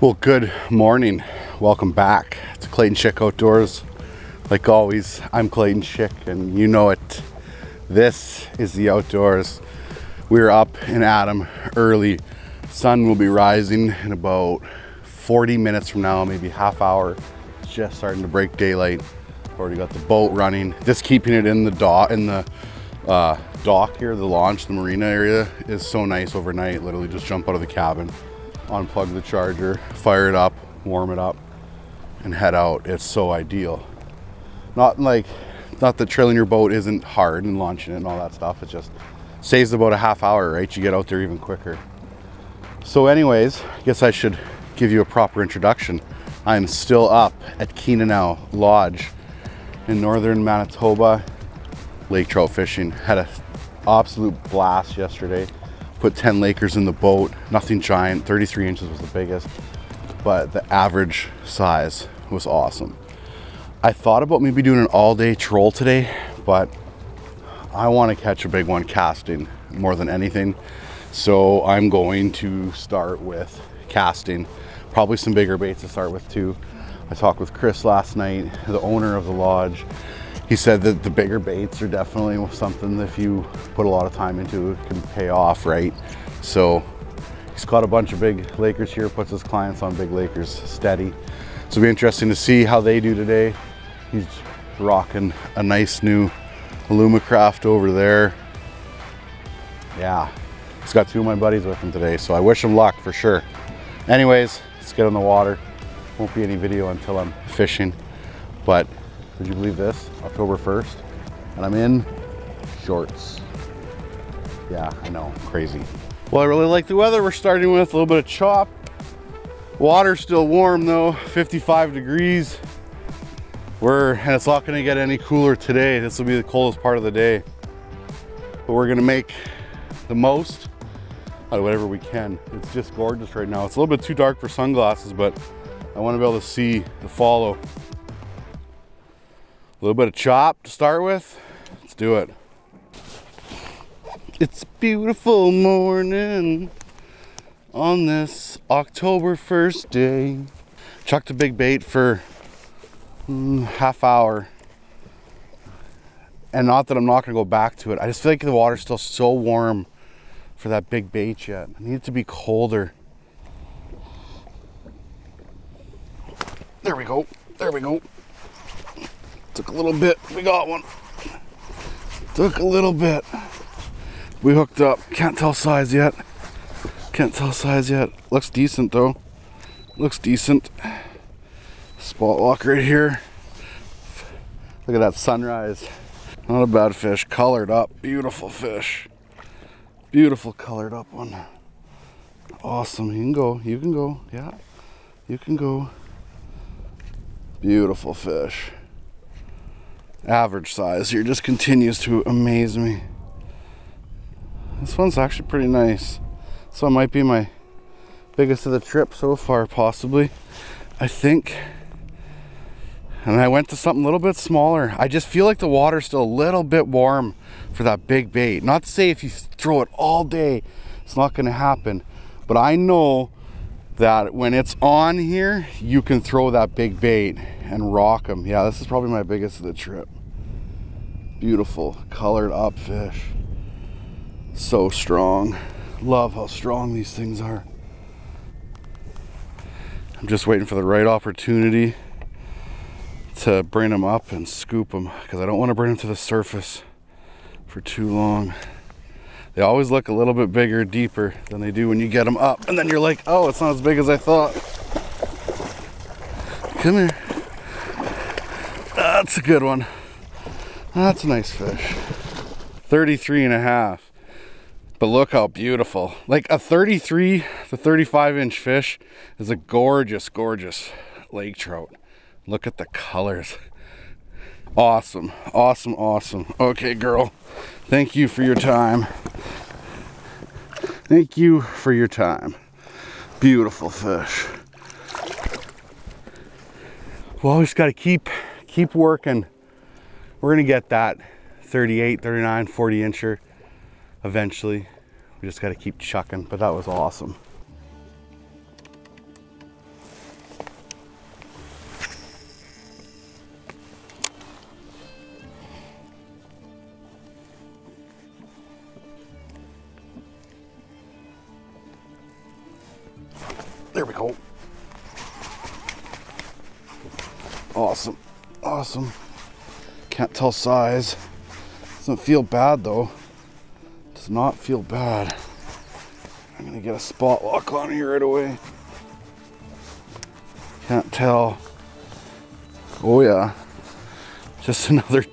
Well, good morning. Welcome back to Clayton Schick Outdoors. Like always, I'm Clayton Schick and you know it. This is the outdoors. We're up and at 'em early. Sun will be rising in about 40 minutes from now, maybe half hour. It's just starting to break daylight. Already got the boat running. Just keeping it in the dock here, the launch, the marina area is so nice overnight. Literally just jump out of the cabin, unplug the charger, fire it up, warm it up, and head out. It's so ideal. Not that trailing your boat isn't hard and launching it and all that stuff. It just saves about a half hour, right? You get out there even quicker. So anyways, I guess I should give you a proper introduction. I'm still up at Kenanow Lodge in northern Manitoba, lake trout fishing. Had an absolute blast yesterday. Put 10 Lakers in the boat, nothing giant, 33 inches was the biggest, but the average size was awesome. I thought about maybe doing an all-day troll today, but I want to catch a big one casting more than anything. So I'm going to start with casting, probably some bigger baits to start with too. I talked with Chris last night, the owner of the lodge. He said that the bigger baits are definitely something that if you put a lot of time into, it can pay off, right? So he's caught a bunch of big Lakers here, puts his clients on big Lakers steady. So it'll be interesting to see how they do today. He's rocking a nice new Lumacraft over there. Yeah, he's got two of my buddies with him today, so I wish him luck for sure. Anyways, let's get on the water. Won't be any video until I'm fishing, but would you believe this? October 1st, and I'm in shorts. Yeah, I know, crazy. Well, I really like the weather we're starting with, a little bit of chop. Water's still warm though, 55 degrees. And it's not gonna get any cooler today. This will be the coldest part of the day. But we're gonna make the most out of whatever we can. It's just gorgeous right now. It's a little bit too dark for sunglasses, but I wanna be able to see the follow. A little bit of chop to start with. Let's do it. It's a beautiful morning on this October 1st day. Chucked a big bait for half hour. And not that I'm not gonna go back to it. I just feel like the water's still so warm for that big bait yet. I need it to be colder. There we go, there we go. Took a little bit, we got one. Took a little bit. We hooked up, can't tell size yet. Can't tell size yet. Looks decent though. Looks decent. Spot lock right here. Look at that sunrise. Not a bad fish. Colored up. Beautiful fish. Beautiful colored up one. Awesome. You can go. You can go. Yeah. You can go. Beautiful fish. Average size here just continues to amaze me. This one's actually pretty nice. So it might be my biggest of the trip so far, possibly, I think. And I went to something a little bit smaller. I just feel like the water's still a little bit warm for that big bait. Not to say if you throw it all day, it's not gonna happen. But I know that when it's on here, you can throw that big bait and rock them. Yeah, this is probably my biggest of the trip. Beautiful, colored up fish. So strong. Love how strong these things are. I'm just waiting for the right opportunity to bring them up and scoop them because I don't want to bring them to the surface for too long. They always look a little bit bigger, deeper than they do when you get them up and then you're like, oh, it's not as big as I thought. Come here. That's a good one. That's a nice fish. 33 and a half. But look how beautiful. Like a 33 to 35 inch fish is a gorgeous, gorgeous lake trout. Look at the colors. Awesome, awesome, awesome. Okay, girl, thank you for your time. Thank you for your time. Beautiful fish. Well, we just gotta keep working. We're gonna get that 38, 39, 40 incher. Eventually, we just got to keep chucking, but that was awesome. There we go. Awesome. Awesome. Can't tell size. Doesn't feel bad though. Does not feel bad. I'm gonna get a spot lock on here right away. Can't tell. Oh yeah. Just another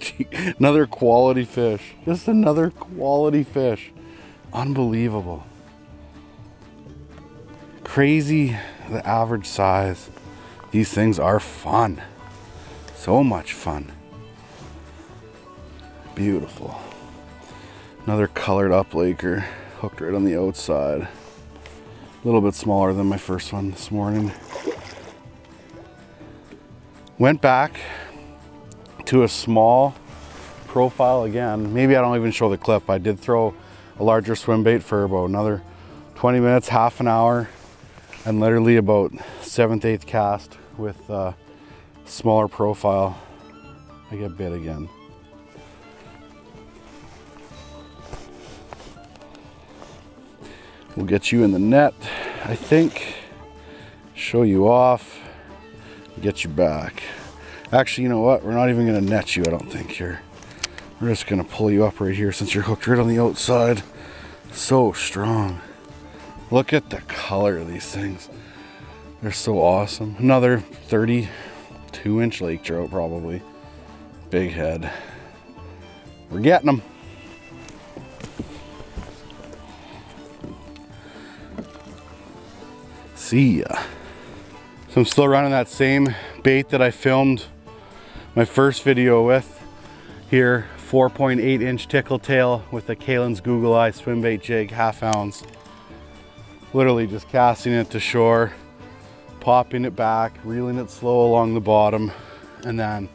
quality fish. Just another quality fish. Unbelievable. Crazy the average size. These things are fun. So much fun. Beautiful. Another colored up laker. Hooked right on the outside. A little bit smaller than my first one this morning. Went back to a small profile again. Maybe I don't even show the clip. I did throw a larger swim bait for about another 20 minutes, half an hour, and literally about 7th, 8th cast with a smaller profile. I get bit again. We'll get you in the net, I think, show you off, get you back. Actually, you know what? We're not even gonna net you, I don't think, here. We're just gonna pull you up right here since you're hooked right on the outside. So strong. Look at the color of these things. They're so awesome. Another 32-inch lake trout, probably. Big head. We're getting them. See ya. So I'm still running that same bait that I filmed my first video with here, 4.8-inch tickle tail with a Kalen's Google Eye swim bait jig, half ounce. Literally just casting it to shore, popping it back, reeling it slow along the bottom, and then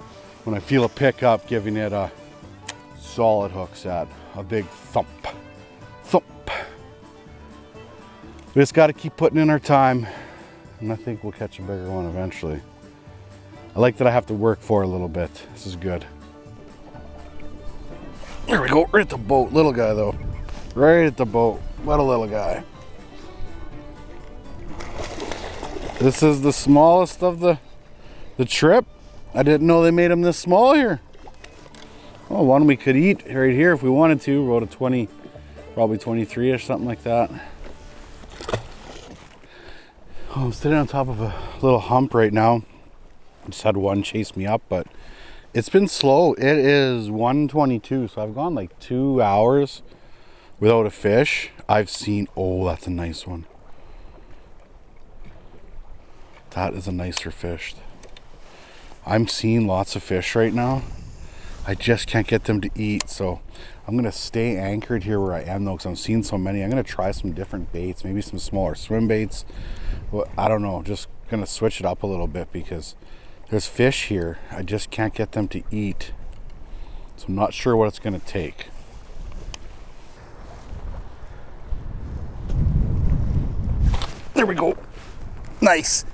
when I feel a pickup, giving it a solid hook set, a big thump, thump. We just got to keep putting in our time, and I think we'll catch a bigger one eventually. I like that I have to work for a little bit. This is good. There we go, right at the boat. Little guy though. Right at the boat. What a little guy. This is the smallest of the trip. I didn't know they made them this small here. Oh, one we could eat right here if we wanted to. Wrote a 20, probably 23-ish, something like that. Oh, I'm sitting on top of a little hump right now. I just had one chase me up, but it's been slow. It is 1:22, so I've gone like 2 hours without a fish. I've seen, oh, that's a nice one. That is a nicer fish. I'm seeing lots of fish right now. I just can't get them to eat, so I'm gonna stay anchored here where I am though, because I'm seeing so many. I'm gonna try some different baits, maybe some smaller swim baits. Well, I don't know, just gonna switch it up a little bit because there's fish here. I just can't get them to eat. So I'm not sure what it's gonna take. There we go. Nice.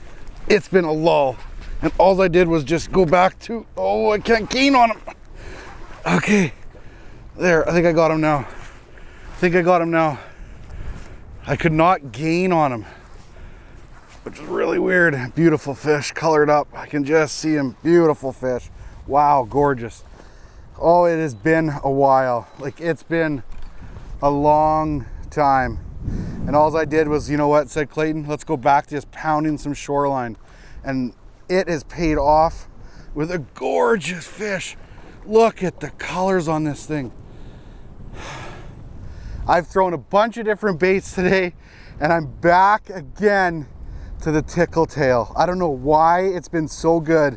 It's been a lull. And all I did was just go back to, oh, I can't gain on him. Okay. There, I think I got him now. I think I got him now. I could not gain on him, which is really weird. Beautiful fish, colored up. I can just see him. Beautiful fish. Wow, gorgeous. Oh, it has been a while. Like, it's been a long time. And all I did was, you know what, said Clayton, let's go back to just pounding some shoreline. And it has paid off with a gorgeous fish. Look at the colors on this thing. I've thrown a bunch of different baits today, and I'm back again to the tickle tail. I don't know why it's been so good,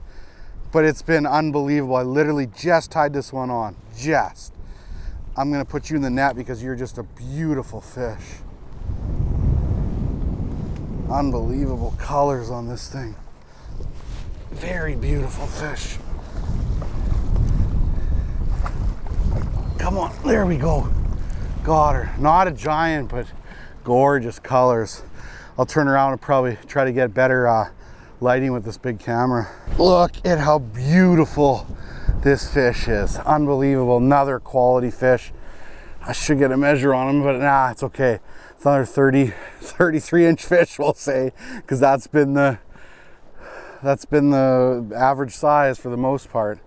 but it's been unbelievable. I literally just tied this one on, just. I'm gonna put you in the net because you're just a beautiful fish. Unbelievable colors on this thing. Very beautiful fish. Come on, there we go. Got her, not a giant, but gorgeous colors. I'll turn around and probably try to get better lighting with this big camera. Look at how beautiful this fish is. Unbelievable, another quality fish. I should get a measure on him, but nah, it's okay. another 33 inch fish, we'll say, because that's been the average size for the most part.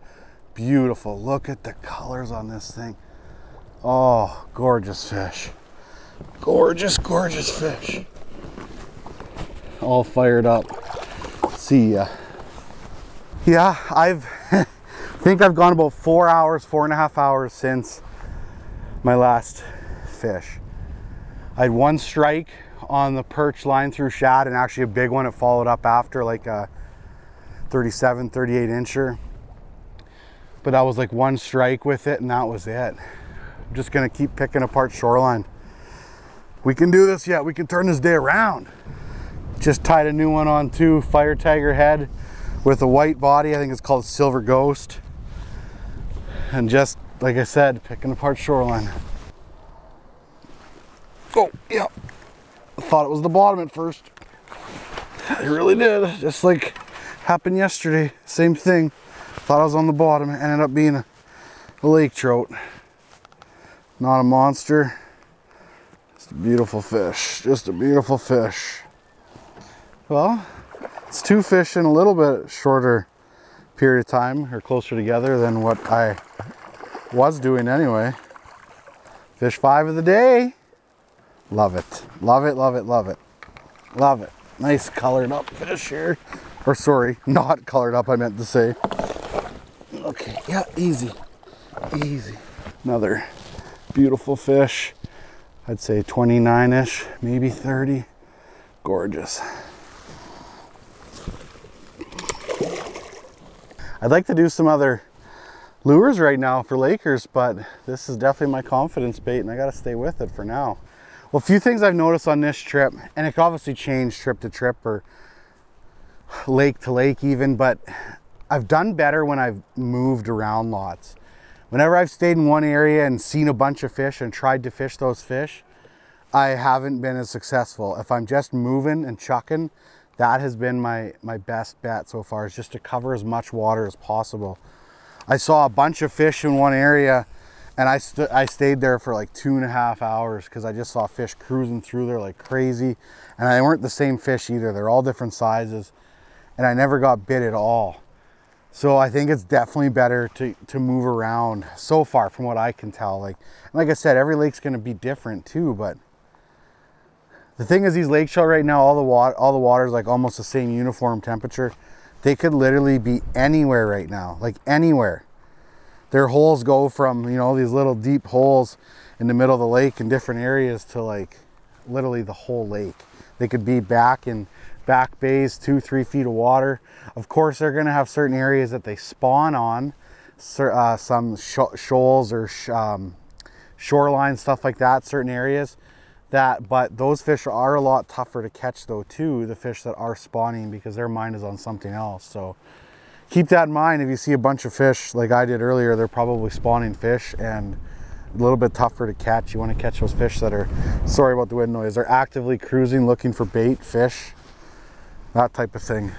Beautiful, look at the colors on this thing. Oh, gorgeous fish. Gorgeous, gorgeous fish. All fired up. See ya. Yeah, I think I've gone about 4 hours, 4.5 hours since my last fish. I had one strike on the perch line through shad, and actually a big one it followed up after, like a 37, 38 incher. But that was like one strike with it, and that was it. I'm just gonna keep picking apart shoreline. We can do this yet, we can turn this day around. Just tied a new one on too, fire tiger head with a white body. I think it's called Silver Ghost. And just, like I said, picking apart shoreline. Oh, yeah. I thought it was the bottom at first. It really did, just like happened yesterday, same thing. Thought I was on the bottom, it ended up being a lake trout. Not a monster, just a beautiful fish, just a beautiful fish. Well, it's two fish in a little bit shorter period of time, or closer together than what I was doing anyway. Fish five of the day. Love it, love it, love it, love it, love it. Nice colored up fish here. Or sorry, not colored up, I meant to say. Okay, yeah, easy, easy. Another beautiful fish. I'd say 29-ish, maybe 30. Gorgeous. I'd like to do some other lures right now for Lakers, but this is definitely my confidence bait and I gotta stay with it for now. Well, a few things I've noticed on this trip, and it obviously changed trip to trip or lake to lake even, but I've done better when I've moved around lots. Whenever I've stayed in one area and seen a bunch of fish and tried to fish those fish, I haven't been as successful. If I'm just moving and chucking, that has been my best bet so far, is just to cover as much water as possible. I saw a bunch of fish in one area and I stayed there for like 2.5 hours because I just saw fish cruising through there like crazy. And they weren't the same fish either. They're all different sizes and I never got bit at all. So I think it's definitely better to move around so far from what I can tell. Like I said, every lake's gonna be different too, but the thing is, these lake trout right now, all the water is like almost the same uniform temperature. They could literally be anywhere right now, like anywhere. Their holes go from, you know, these little deep holes in the middle of the lake in different areas to like literally the whole lake. They could be back in back bays, 2-3 feet of water. Of course, they're gonna have certain areas that they spawn on, some shoals or shoreline, stuff like that, certain areas. But those fish are a lot tougher to catch though too, the fish that are spawning, because their mind is on something else. So keep that in mind. If you see a bunch of fish like I did earlier, they're probably spawning fish and a little bit tougher to catch. You want to catch those fish that are, sorry about the wind noise, they're actively cruising looking for bait, fish, that type of thing.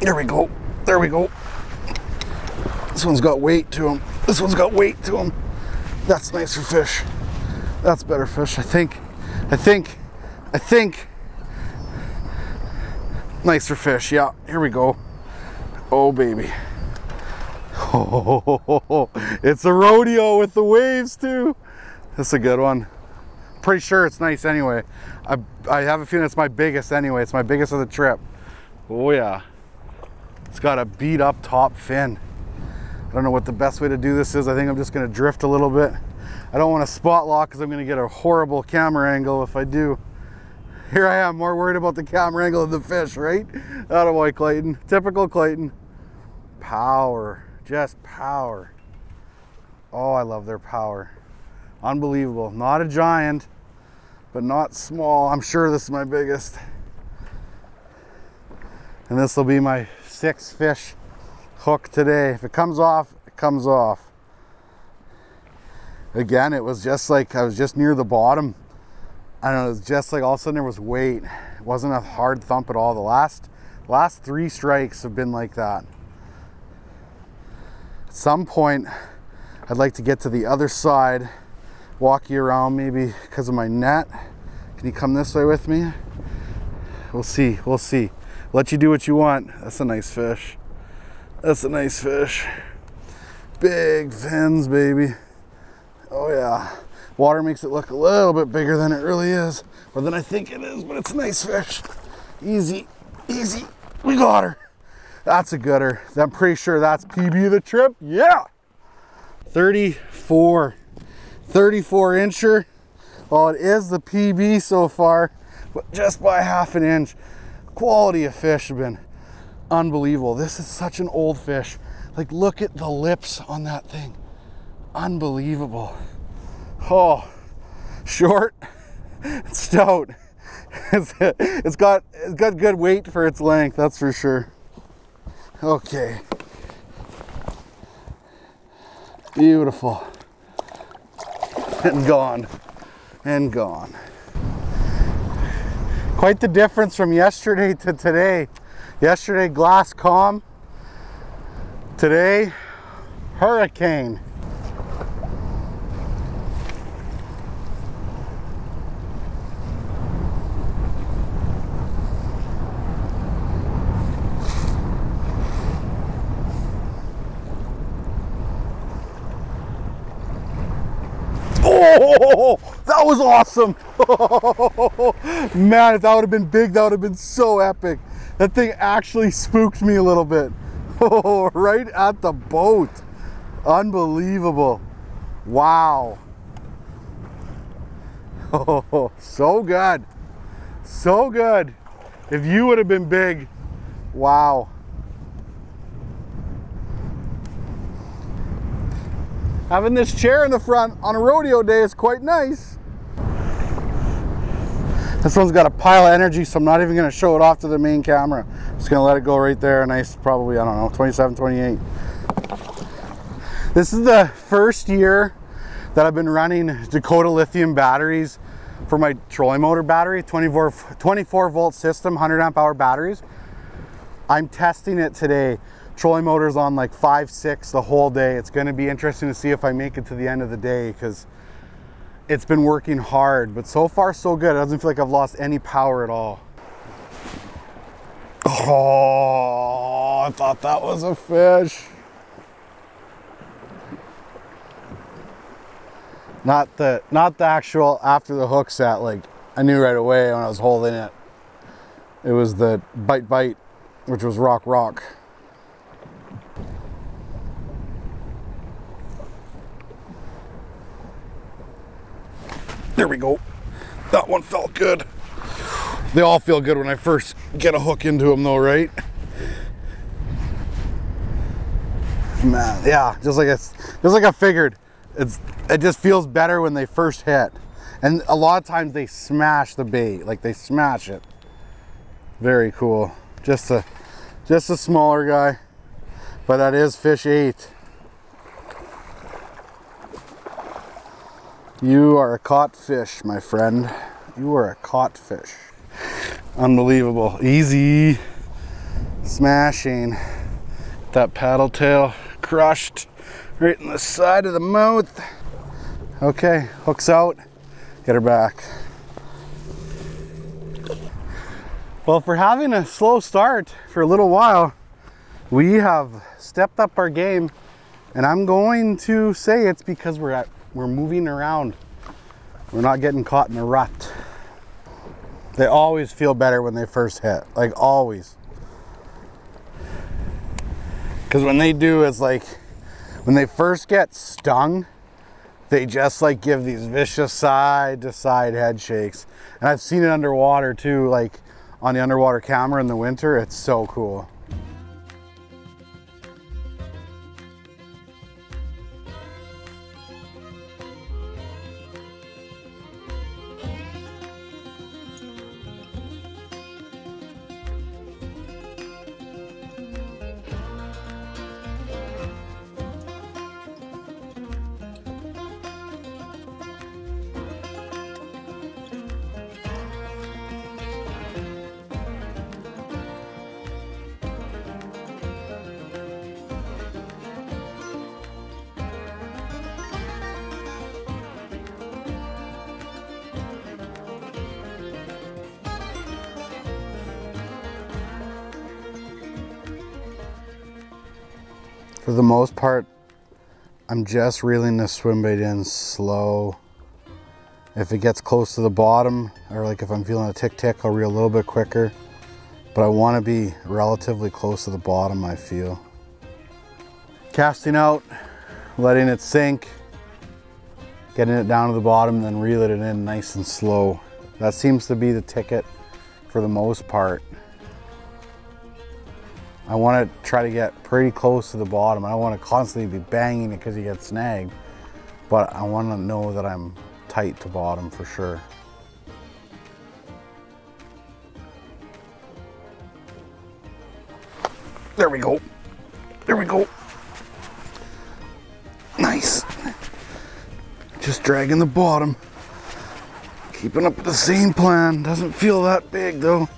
There we go, there we go. This one's got weight to him. This one's got weight to him. That's nicer fish. That's better fish, I think. Nicer fish, yeah, here we go. Oh, baby. Oh, it's a rodeo with the waves too. That's a good one. Pretty sure it's nice anyway. I have a feeling it's my biggest anyway. It's my biggest of the trip. Oh yeah. It's got a beat up top fin. I don't know what the best way to do this is. I think I'm just gonna drift a little bit. I don't wanna spot lock because I'm gonna get a horrible camera angle if I do. Here I am, more worried about the camera angle of the fish, right? Atta boy, Clayton, typical Clayton. Power, just power. Oh, I love their power. Unbelievable, not a giant, but not small. I'm sure this is my biggest. And this will be my 6th fish hook today. If it comes off, it comes off. Again, it was just like, I was just near the bottom. I don't know, it was just like all of a sudden there was weight. It wasn't a hard thump at all. The last Last three strikes have been like that. At some point, I'd like to get to the other side, walk you around maybe because of my net. Can you come this way with me? We'll see, we'll see. Let you do what you want. That's a nice fish. That's a nice fish. Big fins, baby. Oh yeah. Water makes it look a little bit bigger than it really is, or than I think it is, but it's a nice fish. Easy, easy. We got her. That's a gooder. I'm pretty sure that's PB of the trip. Yeah. 34 incher. Well, it is the PB so far, but just by half an inch. Quality of fish have been unbelievable. This is such an old fish. Like, look at the lips on that thing. Unbelievable. Oh, short, stout. It's got good weight for its length, that's for sure. Okay. Beautiful. And gone. And gone. Quite the difference from yesterday to today. Yesterday, glass calm. Today, hurricane. Oh, that was awesome. Man, if that would have been big, that would have been so epic. That thing actually spooked me a little bit. Oh, right at the boat. Unbelievable. Wow. Oh, so good. So good. If you would have been big, wow. Having this chair in the front on a rodeo day is quite nice. This one's got a pile of energy, so I'm not even gonna show it off to the main camera. I'm just gonna let it go right there, a nice, probably, I don't know, 27, 28. This is the first year that I've been running Dakota Lithium batteries for my trolling motor battery, 24 volt system, 100 amp hour batteries. I'm testing it today. Trolling motor's on like 5, 6 the whole day. It's gonna be interesting to see if I make it to the end of the day because it's been working hard, but so far so good. It doesn't feel like I've lost any power at all. Oh, I thought that was a fish. Not the actual after the hook set. Like, I knew right away when I was holding it. It was the bite, which was rock. There we go. That one felt good. They all feel good when I first get a hook into them though, right? Man, yeah, just like I figured. It just feels better when they first hit. And a lot of times they smash the bait, like they smash it. Very cool. Just a smaller guy. But that is fish 8. You are a caught fish, my friend. You are a caught fish. Unbelievable. Easy. Smashing. That paddle tail crushed right in the side of the mouth. Okay, hook's out. Get her back. Well, for having a slow start for a little while, we have stepped up our game, and I'm going to say it's because we're moving around. We're not getting caught in a rut. They always feel better when they first hit, like always. Because when they do, it's like, when they first get stung, they just like give these vicious side to side head shakes. And I've seen it underwater too, like on the underwater camera in the winter, it's so cool. For the most part, I'm just reeling this swim bait in slow. If it gets close to the bottom, or like if I'm feeling a tick-tick, I'll reel a little bit quicker. But I want to be relatively close to the bottom, I feel. Casting out, letting it sink, getting it down to the bottom, then reeling it in nice and slow. That seems to be the ticket for the most part. I want to try to get pretty close to the bottom. I don't want to constantly be banging it because you get snagged, but I want to know that I'm tight to bottom for sure. There we go. There we go. Nice. Just dragging the bottom. Keeping up with the same plan. Doesn't feel that big though.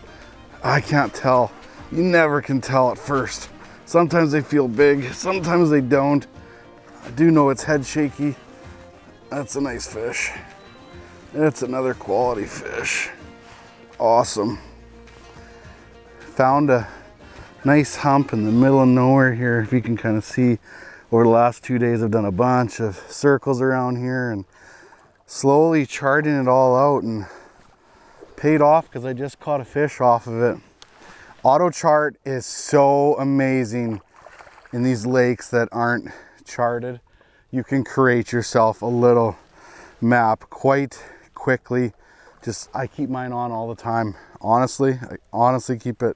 I can't tell. You never can tell at first. Sometimes they feel big, sometimes they don't. I do know it's head shaky. That's a nice fish. That's another quality fish. Awesome. Found a nice hump in the middle of nowhere here. If you can kind of see, over the last 2 days I've done a bunch of circles around here and slowly charting it all out, and paid off because I just caught a fish off of it. Auto chart is so amazing in these lakes that aren't charted. You can create yourself a little map quite quickly. Just, I keep mine on all the time. Honestly, I honestly keep it.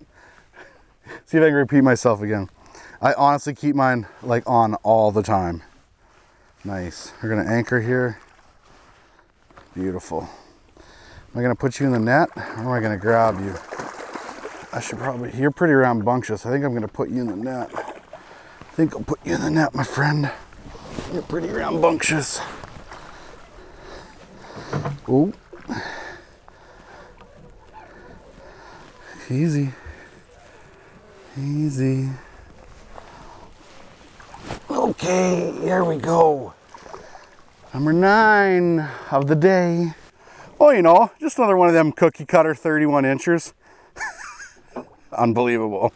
See if I can repeat myself again. I honestly keep mine like on all the time. Nice. We're gonna anchor here. Beautiful. Am I gonna put you in the net or am I gonna grab you? I should probably, you're pretty rambunctious. I think I'm going to put you in the net. I think I'll put you in the net, my friend. You're pretty rambunctious. Oh. Easy. Easy. Okay, here we go. Number 9 of the day. Oh, you know, just another one of them cookie cutter 31 inchers. Unbelievable.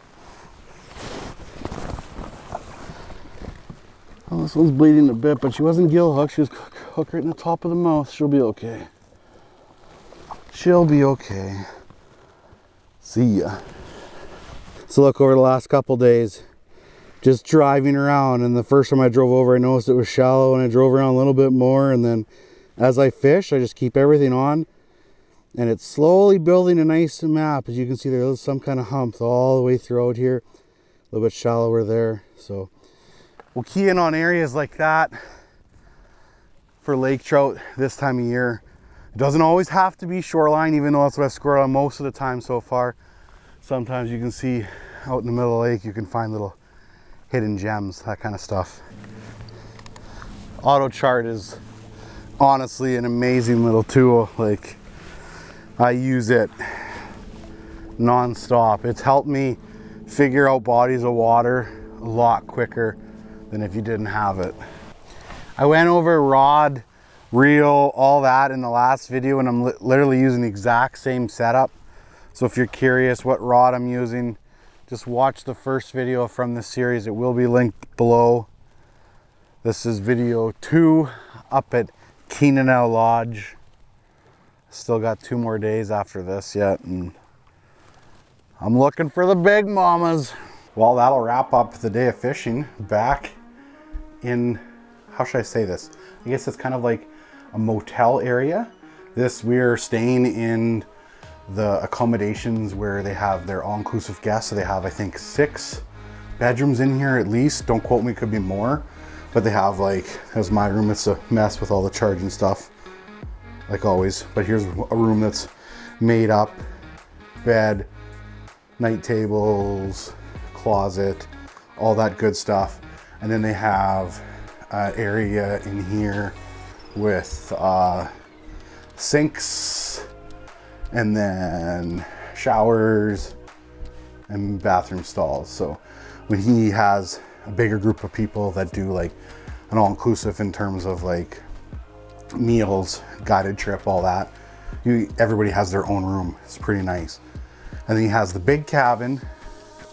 Well, this one's bleeding a bit, but she wasn't gill hooked. She was hooked right in the top of the mouth. She'll be okay. She'll be okay. See ya. So look, over the last couple days, just driving around, and the first time I drove over, I noticed it was shallow, and I drove around a little bit more, and then as I fish, I just keep everything on. And it's slowly building a nice map. As you can see, there's some kind of hump all the way throughout here. A little bit shallower there. So we'll key in on areas like that for lake trout this time of year. It doesn't always have to be shoreline, even though that's what I've scored on most of the time so far. Sometimes you can see out in the middle of the lake, you can find little hidden gems, that kind of stuff. Auto chart is honestly an amazing little tool. Like, I use it non-stop. It's helped me figure out bodies of water a lot quicker than if you didn't have it. I went over rod, reel, all that in the last video, and I'm literally using the exact same setup. So if you're curious what rod I'm using, just watch the first video from this series. It will be linked below. This is video 2 up at Kenanow Lodge. Still got 2 more days after this yet, and I'm looking for the big mamas. Well, that'll wrap up the day of fishing back in, how should I say this? I guess it's kind of like a motel area. This, we're staying in the accommodations where they have their all-inclusive guests. So they have, I think, 6 bedrooms in here at least. Don't quote me, could be more, but they have like, as my room, it's a mess with all the charging stuff, like always, but here's a room that's made up, bed, night tables, closet, all that good stuff. And then they have an area in here with sinks and then showers and bathroom stalls. So when he has a bigger group of people that do like an all-inclusive in terms of like meals, guided trip, all that, everybody has their own room. It's pretty nice. And then he has the big cabin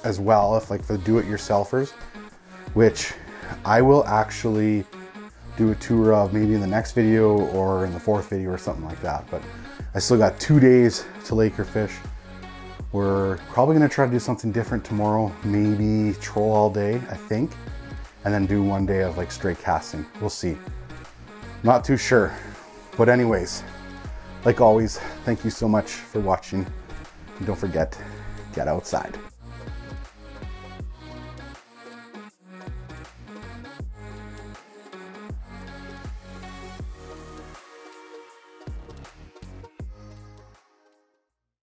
as well, if like for the do-it-yourselfers, which I will actually do a tour of maybe in the next video or in the fourth video or something like that. But I still got 2 days to lake or fish. We're probably gonna try to do something different tomorrow, maybe troll all day, I think, and then do one day of like straight casting. We'll see. Not too sure. But anyways, like always, thank you so much for watching. And don't forget, get outside.